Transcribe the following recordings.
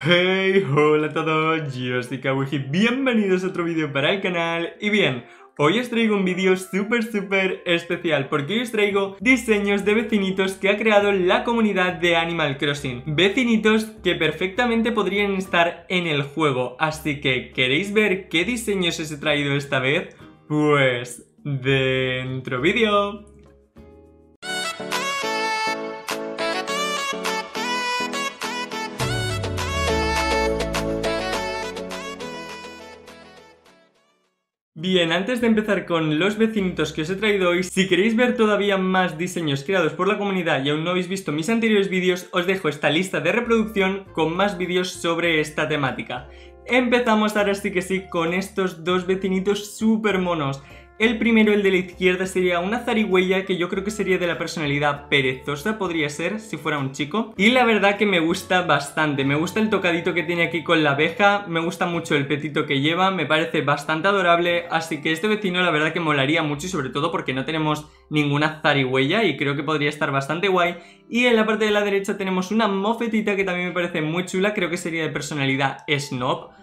Hey, hola a todos, yo soy Kawuji, bienvenidos a otro vídeo para el canal. Y bien, hoy os traigo un vídeo súper especial, porque hoy os traigo diseños de vecinitos que ha creado la comunidad de Animal Crossing. Vecinitos que perfectamente podrían estar en el juego, así que ¿queréis ver qué diseños os he traído esta vez? Pues dentro vídeo. Bien, antes de empezar con los vecinitos que os he traído hoy, si queréis ver todavía más diseños creados por la comunidad y aún no habéis visto mis anteriores vídeos, os dejo esta lista de reproducción con más vídeos sobre esta temática. Empezamos ahora sí que sí con estos dos vecinitos súper monos. El primero, el de la izquierda, sería una zarigüeya que yo creo que sería de la personalidad perezosa, podría ser, si fuera un chico. Y la verdad que me gusta bastante, me gusta el tocadito que tiene aquí con la abeja, me gusta mucho el petito que lleva, me parece bastante adorable, así que este vecino la verdad que molaría mucho y sobre todo porque no tenemos ninguna zarigüeya y creo que podría estar bastante guay. Y en la parte de la derecha tenemos una mofetita que también me parece muy chula, creo que sería de personalidad snob.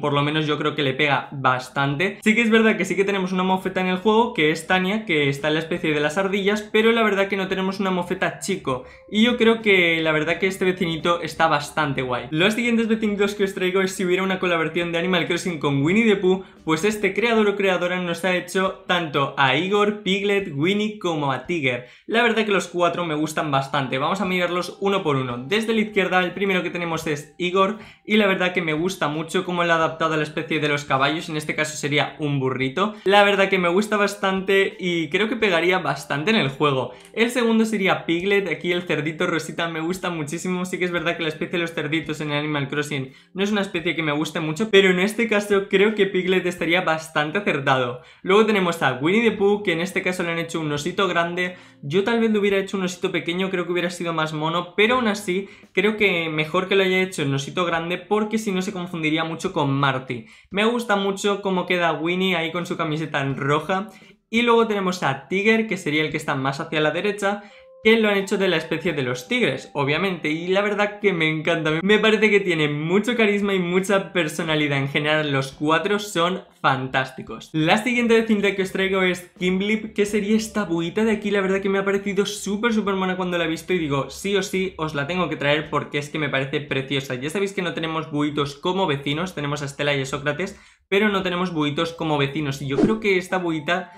Por lo menos yo creo que le pega bastante. Sí que es verdad que sí que tenemos una mofeta en el juego, que es Tania, que está en la especie de las ardillas, pero la verdad que no tenemos una mofeta chico. Y yo creo que la verdad que este vecinito está bastante guay. Los siguientes vecinitos que os traigo es si hubiera una colaboración de Animal Crossing con Winnie the Pooh, pues este creador o creadora nos ha hecho tanto a Igor, Piglet, Winnie como a Tiger. La verdad que los cuatro me gustan bastante. Vamos a mirarlos uno por uno. Desde la izquierda el primero que tenemos es Igor y la verdad que me gusta mucho como el adaptado a la especie de los caballos, en este caso sería un burrito. La verdad que me gusta bastante y creo que pegaría bastante en el juego. El segundo sería Piglet, aquí el cerdito rosita me gusta muchísimo. Sí que es verdad que la especie de los cerditos en Animal Crossing no es una especie que me guste mucho, pero en este caso creo que Piglet estaría bastante acertado. Luego tenemos a Winnie the Pooh, que en este caso le han hecho un osito grande. Yo tal vez le hubiera hecho un osito pequeño, creo que hubiera sido más mono, pero aún así creo que mejor que lo haya hecho un osito grande, porque si no se confundiría mucho con Marty. Me gusta mucho cómo queda Winnie ahí con su camiseta en roja. Y luego tenemos a Tiger, que sería el que está más hacia la derecha, que lo han hecho de la especie de los tigres, obviamente, y la verdad que me encanta. Me parece que tiene mucho carisma y mucha personalidad. En general los cuatro son fantásticos. La siguiente vecinita que os traigo es Kim Lip, que sería esta buita de aquí. La verdad que me ha parecido súper mona cuando la he visto y digo, sí o sí os la tengo que traer porque es que me parece preciosa. Ya sabéis que no tenemos buitos como vecinos, tenemos a Estela y a Sócrates, pero no tenemos buitos como vecinos, y yo creo que esta buita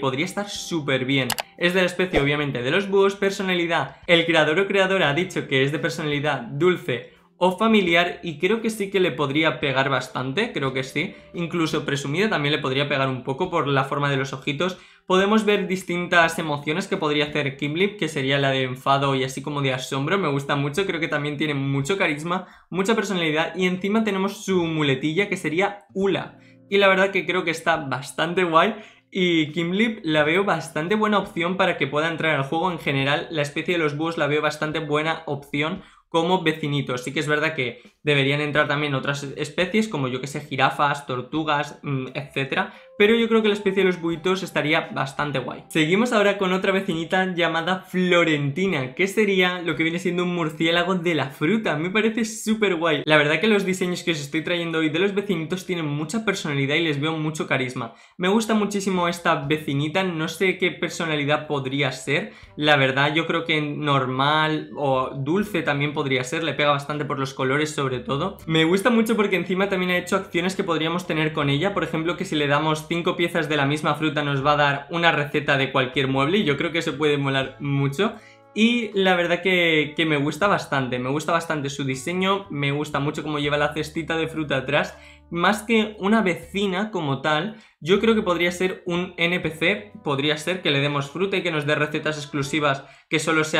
podría estar súper bien. Es de la especie obviamente de los búhos, personalidad, el creador o creadora ha dicho que es de personalidad dulce o familiar, y creo que sí que le podría pegar bastante, creo que sí. Incluso presumida también le podría pegar un poco por la forma de los ojitos. Podemos ver distintas emociones que podría hacer Kim Lip, que sería la de enfado y así como de asombro. Me gusta mucho, creo que también tiene mucho carisma, mucha personalidad, y encima tenemos su muletilla que sería Ula. Y la verdad que creo que está bastante guay. Y Kim Lip la veo bastante buena opción para que pueda entrar al juego. En general la especie de los búhos la veo bastante buena opción como vecinitos. Sí que es verdad que deberían entrar también otras especies como yo que sé, jirafas, tortugas, etcétera, pero yo creo que la especie de los buitos estaría bastante guay. Seguimos ahora con otra vecinita llamada Florentina, que sería lo que viene siendo un murciélago de la fruta. Me parece súper guay. La verdad que los diseños que os estoy trayendo hoy de los vecinitos tienen mucha personalidad y les veo mucho carisma. Me gusta muchísimo esta vecinita, no sé qué personalidad podría ser. La verdad yo creo que normal o dulce también podría ser, le pega bastante por los colores sobre todo. Me gusta mucho porque encima también ha hecho acciones que podríamos tener con ella, por ejemplo que si le damos 5 piezas de la misma fruta nos va a dar una receta de cualquier mueble, y yo creo que eso puede molar mucho. Y la verdad que me gusta bastante su diseño, me gusta mucho cómo lleva la cestita de fruta atrás. Más que una vecina como tal, yo creo que podría ser un NPC, podría ser que le demos fruta y que nos dé recetas exclusivas que solo se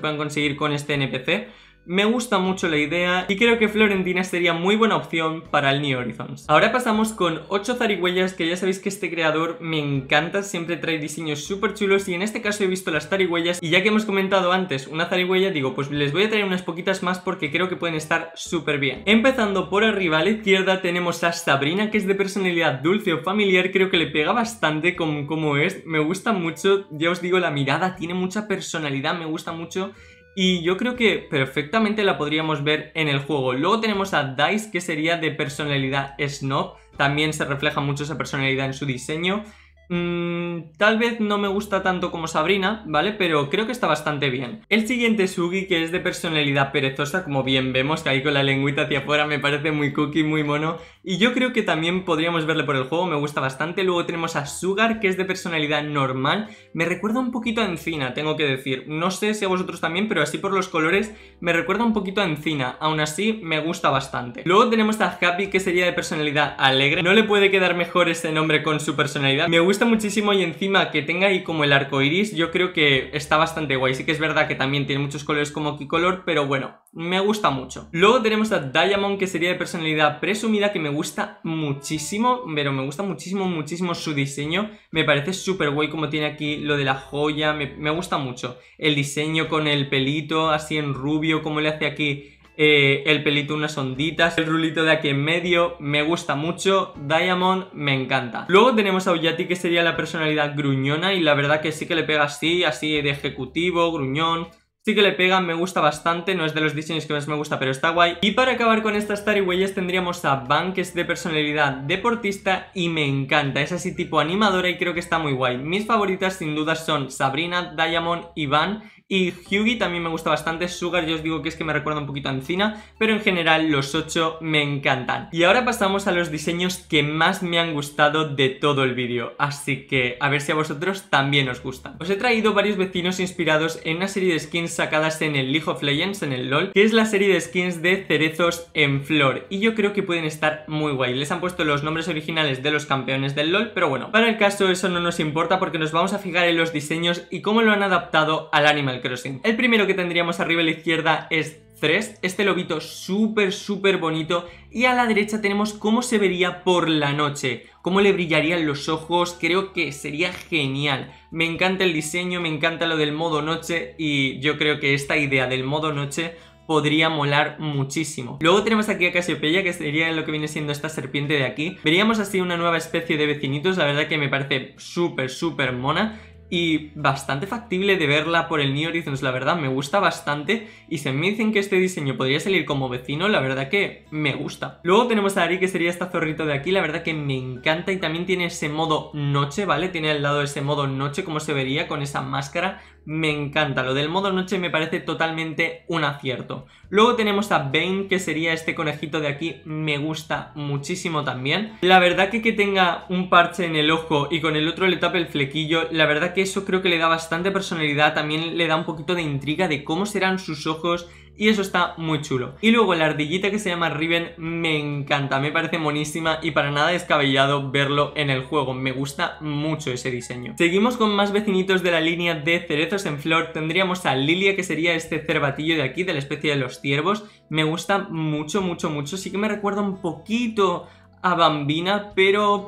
puedan conseguir con este NPC. Me gusta mucho la idea y creo que Florentina sería muy buena opción para el New Horizons. Ahora pasamos con 8 zarigüeyas, que ya sabéis que este creador me encanta, siempre trae diseños súper chulos, y en este caso he visto las zarigüeyas y ya que hemos comentado antes una zarigüeya, digo pues les voy a traer unas poquitas más porque creo que pueden estar súper bien. Empezando por arriba a la izquierda tenemos a Sabrina, que es de personalidad dulce o familiar, creo que le pega bastante como es, me gusta mucho, ya os digo la mirada, tiene mucha personalidad, me gusta mucho. Y yo creo que perfectamente la podríamos ver en el juego. Luego tenemos a Dice, que sería de personalidad snob. También se refleja mucho esa personalidad en su diseño. Tal vez no me gusta tanto como Sabrina, ¿vale? Pero creo que está bastante bien. El siguiente Sugi, que es de personalidad perezosa, como bien vemos, que ahí con la lengüita hacia afuera, me parece muy cookie, muy mono. Y yo creo que también podríamos verle por el juego, me gusta bastante. Luego tenemos a Sugar, que es de personalidad normal. Me recuerda un poquito a Encina, tengo que decir. No sé si a vosotros también, pero así por los colores me recuerda un poquito a Encina. Aún así, me gusta bastante. Luego tenemos a Happy, que sería de personalidad alegre. No le puede quedar mejor ese nombre con su personalidad. Me gusta muchísimo, y encima que tenga ahí como el arco iris, yo creo que está bastante guay. Sí que es verdad que también tiene muchos colores como Kicolor, pero bueno, me gusta mucho. Luego tenemos a Diamond, que sería de personalidad presumida, que me gusta muchísimo, pero me gusta muchísimo, muchísimo su diseño. Me parece súper guay como tiene aquí lo de la joya, me gusta mucho. El diseño con el pelito así en rubio, como le hace aquí el pelito, unas onditas, el rulito de aquí en medio, me gusta mucho. Diamond me encanta. Luego tenemos a Uyati, que sería la personalidad gruñona, y la verdad que sí que le pega así de ejecutivo, gruñón. Sí que le pega, me gusta bastante, no es de los diseños que más me gusta, pero está guay. Y para acabar con estas tarihuellas tendríamos a Van, que es de personalidad deportista y me encanta. Es así tipo animadora y creo que está muy guay. Mis favoritas sin duda son Sabrina, Diamond y Van. Y Hyugi también me gusta bastante. Sugar, yo os digo que es que me recuerda un poquito a Encina, pero en general los 8 me encantan. Y ahora pasamos a los diseños que más me han gustado de todo el vídeo, así que a ver si a vosotros también os gustan. Os he traído varios vecinos inspirados en una serie de skins sacadas en el League of Legends, en el LoL, que es la serie de skins de cerezos en flor, y yo creo que pueden estar muy guay. Les han puesto los nombres originales de los campeones del LoL, pero bueno, para el caso eso no nos importa porque nos vamos a fijar en los diseños y cómo lo han adaptado al Animal Crossing. El primero que tendríamos arriba a la izquierda es Thresh, este lobito súper súper bonito, y a la derecha tenemos cómo se vería por la noche, cómo le brillarían los ojos. Creo que sería genial. Me encanta el diseño, me encanta lo del modo noche, y yo creo que esta idea del modo noche podría molar muchísimo. Luego tenemos aquí a Cassiopeia, que sería lo que viene siendo esta serpiente de aquí. Veríamos así una nueva especie de vecinitos, la verdad que me parece súper súper mona y bastante factible de verla por el New Horizons, la verdad me gusta bastante. Y si me dicen que este diseño podría salir como vecino, la verdad que me gusta. Luego tenemos a Ari, que sería esta zorrita de aquí, la verdad que me encanta, y también tiene ese modo noche, ¿vale? Tiene al lado ese modo noche, como se vería con esa máscara. Me encanta, lo del modo noche me parece totalmente un acierto. Luego tenemos a Bane, que sería este conejito de aquí, me gusta muchísimo también. La verdad que tenga un parche en el ojo y con el otro le tape el flequillo, la verdad que eso creo que le da bastante personalidad, también le da un poquito de intriga de cómo serán sus ojos, y eso está muy chulo. Y luego la ardillita, que se llama Riven, me encanta, me parece monísima y para nada descabellado verlo en el juego. Me gusta mucho ese diseño. Seguimos con más vecinitos de la línea de cerezos en flor. Tendríamos a Lilia, que sería este cervatillo de aquí, de la especie de los ciervos. Me gusta mucho, mucho, mucho. Sí que me recuerda un poquito a Bambina, pero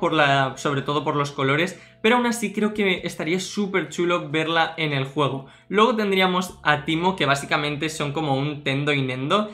sobre todo por los colores, pero aún así creo que estaría súper chulo verla en el juego. Luego tendríamos a Timo, que básicamente son como un Tendo y Nendo.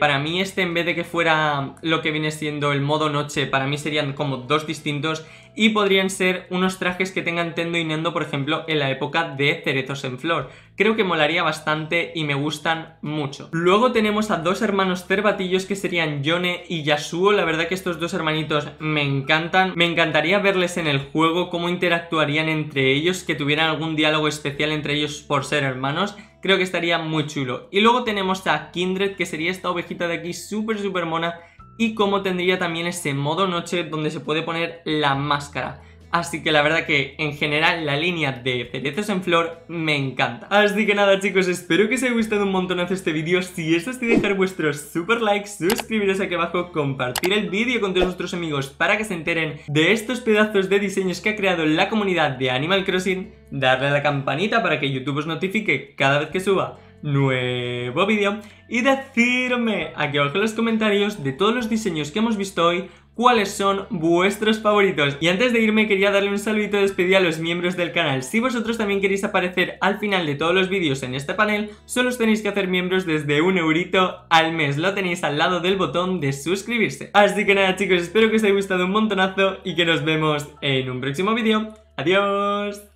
Para mí este, en vez de que fuera lo que viene siendo el modo noche, para mí serían como dos distintos y podrían ser unos trajes que tengan Tendo y Nendo, por ejemplo, en la época de cerezos en flor. Creo que molaría bastante y me gustan mucho. Luego tenemos a dos hermanos cervatillos, que serían Yone y Yasuo. La verdad que estos dos hermanitos me encantan. Me encantaría verles en el juego, cómo interactuarían entre ellos, que tuvieran algún diálogo especial entre ellos por ser hermanos. Creo que estaría muy chulo. Y luego tenemos a Kindred, que sería esta ovejita de aquí súper súper mona, y como tendría también ese modo noche donde se puede poner la máscara. Así que la verdad que en general la línea de cerezos en flor me encanta. Así que nada, chicos, espero que os haya gustado un montonazo este vídeo. Si es así, dejar vuestros super likes, suscribiros aquí abajo, compartir el vídeo con todos vuestros amigos para que se enteren de estos pedazos de diseños que ha creado la comunidad de Animal Crossing, darle a la campanita para que YouTube os notifique cada vez que suba nuevo vídeo, y decirme aquí abajo en los comentarios de todos los diseños que hemos visto hoy cuáles son vuestros favoritos. Y antes de irme quería darle un saludito de despedida a los miembros del canal. Si vosotros también queréis aparecer al final de todos los vídeos en este panel, solo os tenéis que hacer miembros desde €1 al mes. Lo tenéis al lado del botón de suscribirse. Así que nada, chicos, espero que os haya gustado un montonazo y que nos vemos en un próximo vídeo. ¡Adiós!